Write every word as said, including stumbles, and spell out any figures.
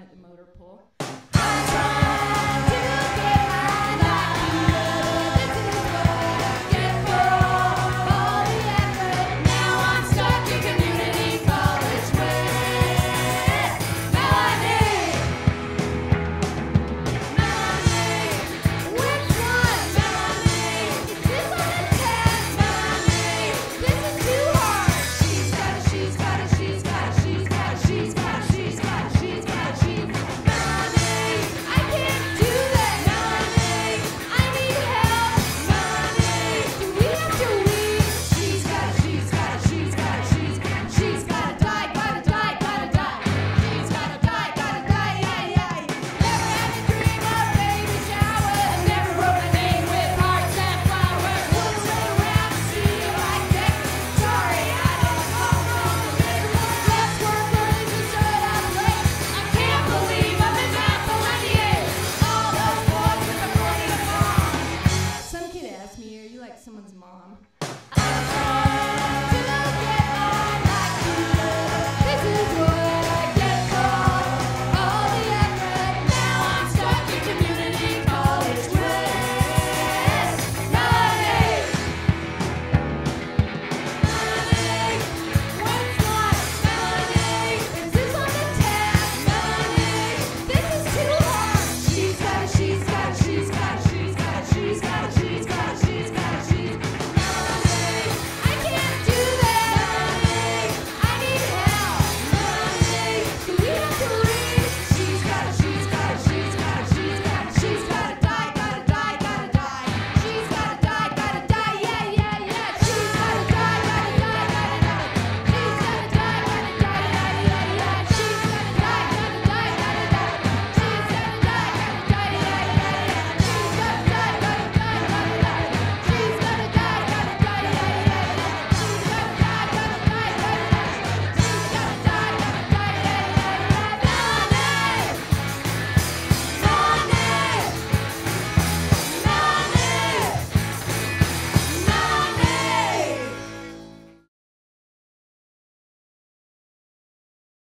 down at the motor pool.